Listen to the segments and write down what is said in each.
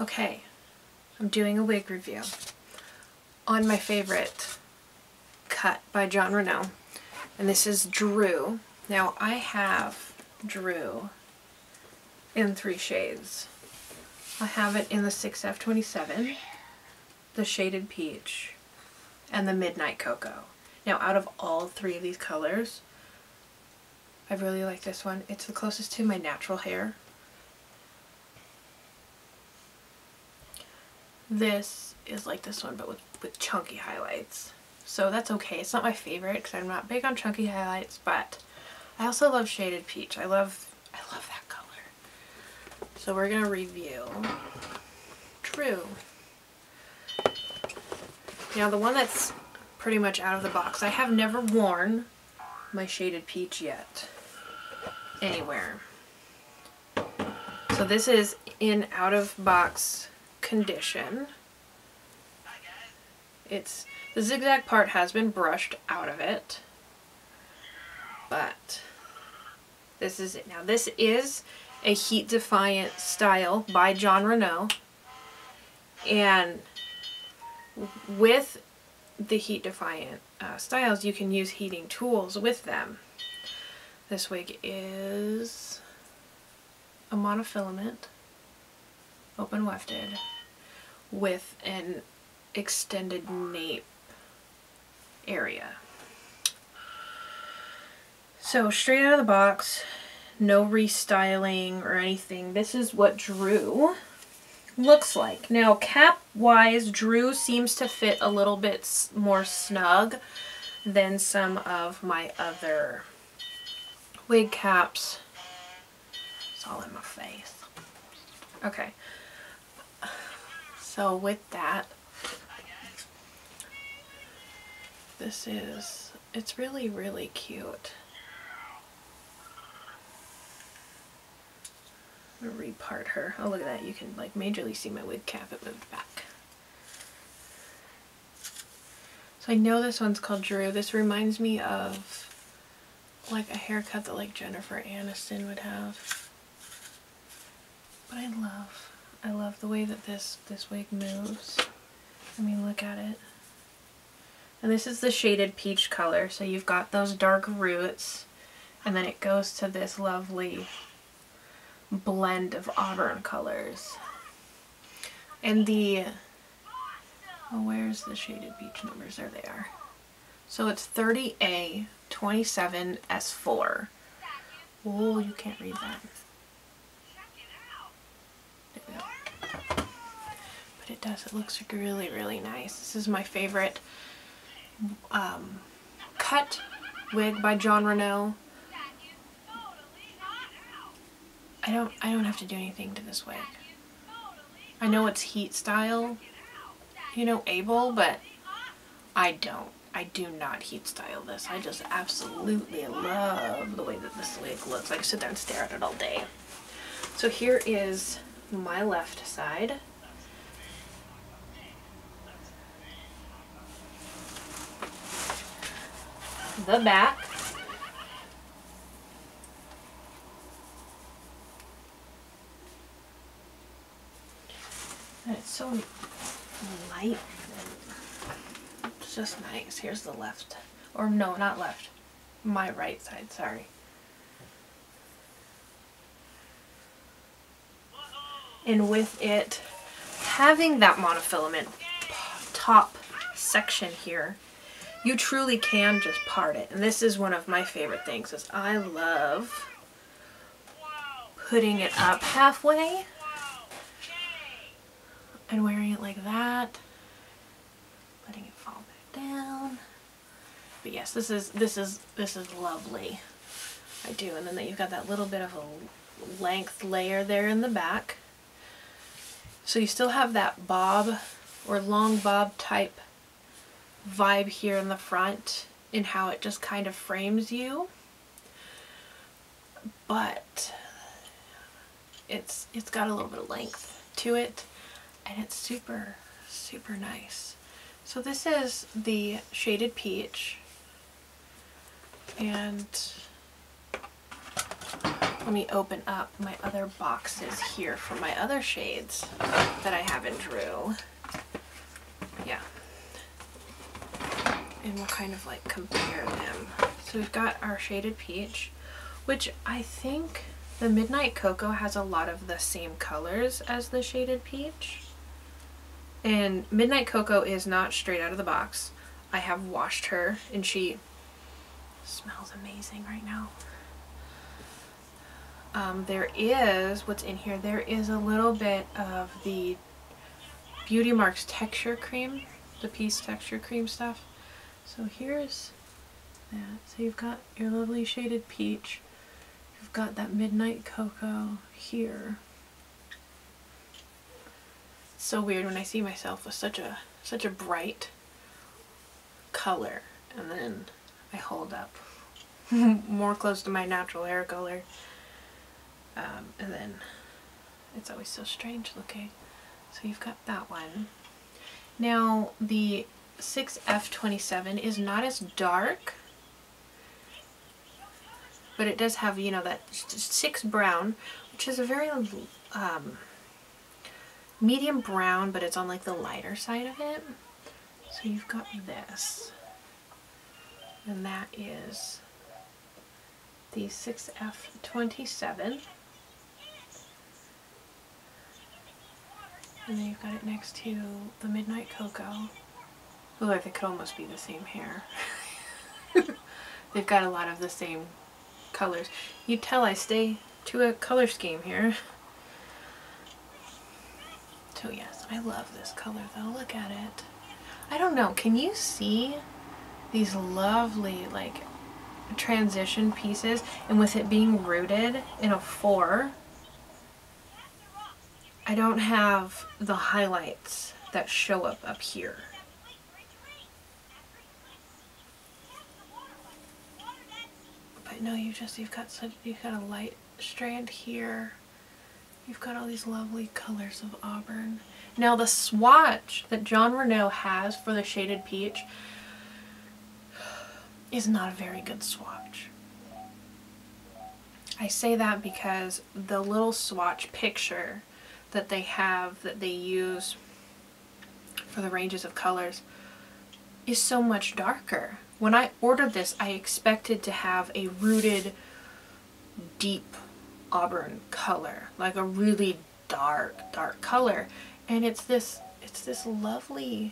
Okay, I'm doing a wig review on my favorite cut by Jon Renau, and this is Drew. Now I have Drew in three shades. I have it in the 6F27, the Shaded Peach, and the Midnight Cocoa. Now out of all three of these colors, I really like this one. It's the closest to my natural hair. This is like this one, but with chunky highlights. So that's okay. It's not my favorite because I'm not big on chunky highlights, but I also love Shaded Peach. I love that color. So we're gonna review Drew. Now the one that's pretty much out of the box. I have never worn my Shaded Peach yet anywhere. So this is in out of box condition. It's the zigzag part has been brushed out of it, but this is it. Now this is a heat defiant style by Jon Renau, and with the heat defiant styles you can use heating tools with them. This wig is a monofilament open wefted with an extended nape area. So straight out of the box, no restyling or anything. This is what Drew looks like. Now cap wise, Drew seems to fit a little bit more snug than some of my other wig caps. It's all in my face. Okay. So with that, it's really, really cute. I'm gonna repart her. Oh, look at that. You can like majorly see my wig cap. It moved back. So I know this one's called Drew. This reminds me of like a haircut that like Jennifer Aniston would have. But I love the way that this wig moves. I mean, look at it. And this is the Shaded Peach color. So you've got those dark roots, and then it goes to this lovely blend of auburn colors. And where's the Shaded Peach numbers? There they are. So it's 30A 27S4. Oh, you can't read that. But it does. It looks really, really nice. This is my favorite cut wig by Jon Renau. I don't have to do anything to this wig. I know it's heat style, you know, able, but I do not heat style this. I just absolutely love the way that this wig looks. I sit there and stare at it all day. So here is my left side. The back. And it's so light. It's just nice. Here's the left. Or no, not left. My right side, sorry. And with it having that monofilament top section here, you truly can just part it. And this is one of my favorite things, is I love putting it up halfway and wearing it like that, letting it fall back down. But yes, this is lovely. I do. And then you've got that little bit of a length layer there in the back. So you still have that bob or long bob type vibe here in the front in how it just kind of frames you, but it's got a little bit of length to it, and it's super, super nice. So this is the Shaded Peach, and Let me open up my other boxes here for my other shades that I have in Drew. Yeah. And we'll kind of like compare them. So we've got our Shaded Peach, which I think the Midnight Cocoa has a lot of the same colors as the Shaded Peach. And Midnight Cocoa is not straight out of the box. I have washed her and she smells amazing right now. There is, what's in here, there is a little bit of the Beauty Marks texture cream, the Peace texture cream stuff. So here's that. So you've got your lovely Shaded Peach. You've got that Midnight Cocoa here. It's so weird when I see myself with such a bright color and then I hold up more close to my natural hair color. And then it's always so strange looking. So you've got that one. Now the 6F27 is not as dark, but it does have, you know, that 6 brown, which is a very medium brown, but it's on like the lighter side of it. So you've got this, and that is the 6F27. And then you've got it next to the Midnight Cocoa. Ooh, I think it could almost be the same hair. They've got a lot of the same colors. You tell I stay to a color scheme here. So yes, I love this color though. Look at it. I don't know, can you see these lovely like transition pieces? And with it being rooted in a 4, I don't have the highlights that show up here. But no, you've got a light strand here. You've got all these lovely colors of auburn. Now the swatch that Jon Renau has for the Shaded Peach is not a very good swatch. I say that because the little swatch picture that they have, that they use for the ranges of colors, is so much darker. When I ordered this, I expected to have a rooted, deep auburn color, like a really dark color, and it's this lovely,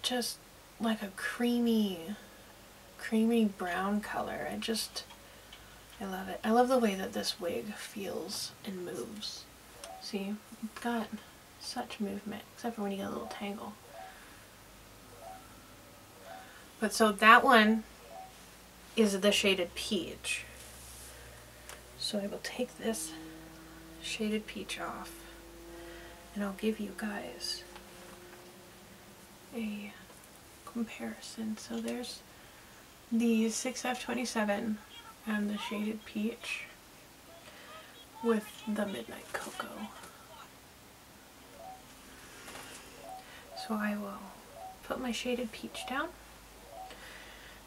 just like a creamy brown color. I love it. I love the way that this wig feels and moves. See, it's got such movement, except for when you get a little tangle. But so that one is the Shaded Peach. So I will take this Shaded Peach off and I'll give you guys a comparison. So there's the 6F27 and the Shaded Peach with the Midnight Cocoa. So I will put my Shaded Peach down,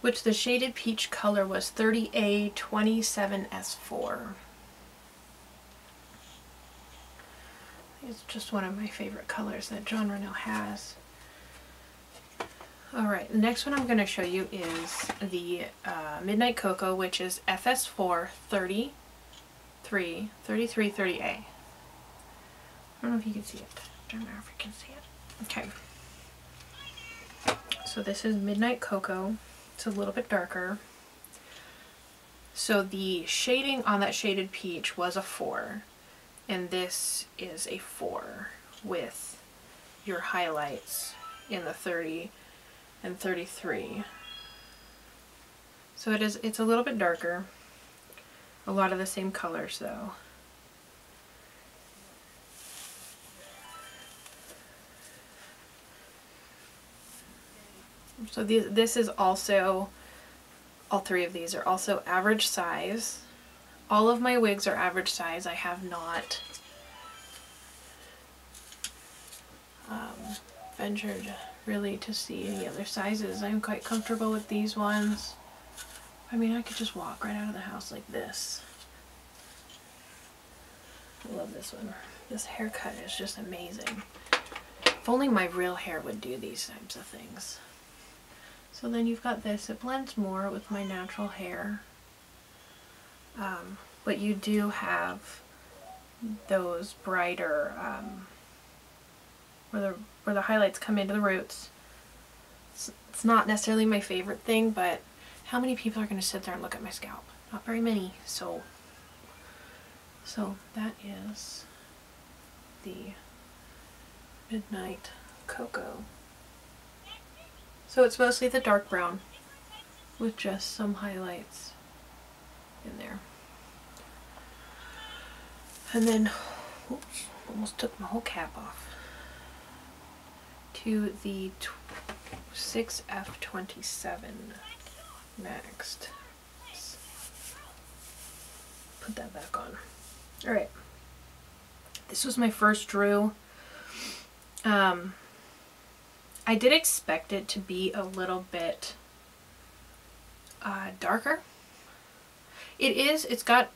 which the Shaded Peach color was 30A27S4. It's just one of my favorite colors that Jon Renau has. Alright, the next one I'm going to show you is the Midnight Cocoa, which is FS4 3330A. I don't know if you can see it. I don't know if you can see it. Okay. So this is Midnight Cocoa. It's a little bit darker. So the shading on that Shaded Peach was a 4. And this is a 4 with your highlights in the 30 and 33. So it's a little bit darker. A lot of the same colors though. So this is also, all 3 of these are also average size. All of my wigs are average size. I have not ventured really to see any other sizes. I'm quite comfortable with these ones. I mean, I could just walk right out of the house like this. I love this one. This haircut is just amazing. If only my real hair would do these types of things. So then you've got this. It blends more with my natural hair. But you do have those brighter, where the highlights come into the roots. It's not necessarily my favorite thing, but how many people are going to sit there and look at my scalp? Not very many. So that is the Midnight Cocoa. So it's mostly the dark brown with just some highlights in there. And then, oops, almost took my whole cap off. To the 6F27 next. Let's put that back on. Alright. This was my first Drew. I did expect it to be a little bit darker. It is. It's got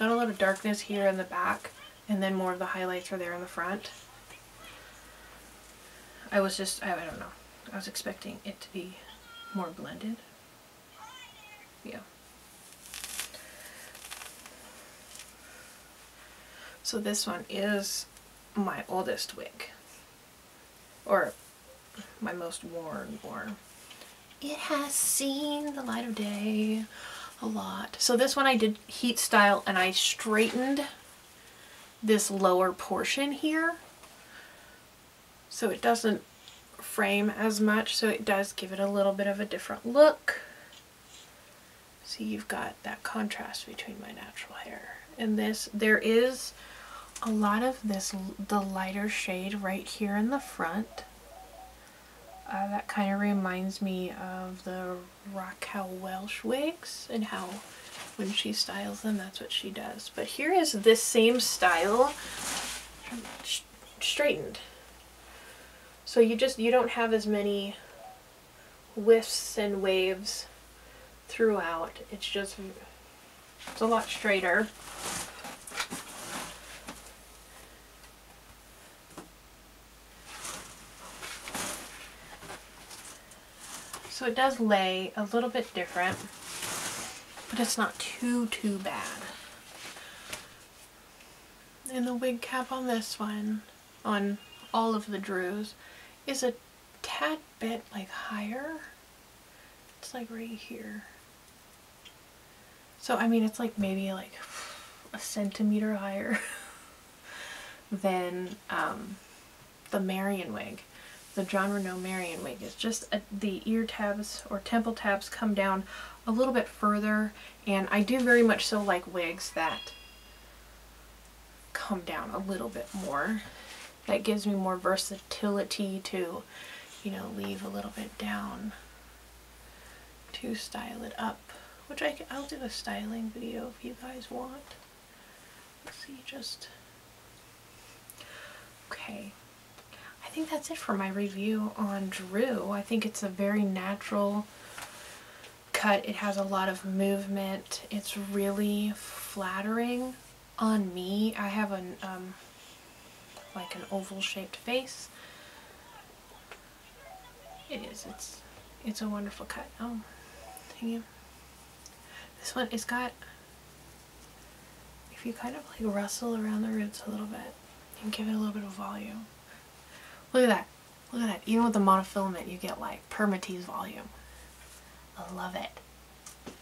a lot of darkness here in the back, and then more of the highlights are there in the front. I don't know. I was expecting it to be more blended. Yeah. So this one is my oldest wig. Or my most worn, or it has seen the light of day a lot. So this one I did heat style, and I straightened this lower portion here so it doesn't frame as much, so it does give it a little bit of a different look. So you've got that contrast between my natural hair and this. There is a lot of this, the lighter shade right here in the front. That kind of reminds me of the Raquel Welsh wigs and how when she styles them, that's what she does. But here is this same style straightened. So you don't have as many wisps and waves throughout. It's a lot straighter. So it does lay a little bit different, but it's not too bad. And the wig cap on this one, on all of the Drews, is a tad bit like higher. It's like right here. So I mean, it's like maybe like a centimeter higher than the Marion wig. The Jon Renau Marion wig is just the ear tabs or temple tabs come down a little bit further, and I do very much so like wigs that come down a little bit more. That gives me more versatility to, you know, leave a little bit down to style it up, which I'll do a styling video if you guys want. Let's see, okay. I think that's it for my review on Drew. I think it's a very natural cut. It has a lot of movement. It's really flattering on me. I have an oval shaped face. It's a wonderful cut. Oh, thank you. This one is got, if you kind of like rustle around the roots a little bit and give it a little bit of volume. Look at that. Look at that. Even with the monofilament, you get like permatease volume. I love it.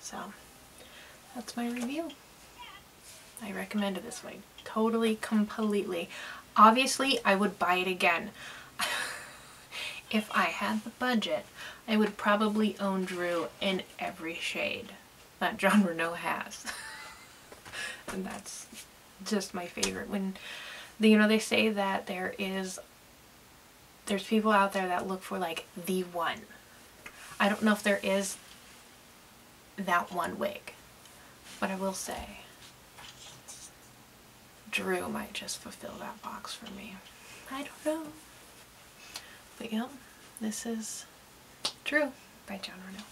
So, that's my review. I recommend it this way. Totally, completely. Obviously, I would buy it again. If I had the budget, I would probably own Drew in every shade that Jon Renau has. And that's just my favorite. When, you know, they say that there's people out there that look for like the one. I don't know if there is that one wig, but I will say Drew might just fulfill that box for me. I don't know. But yeah, this is Drew by Jon Renau.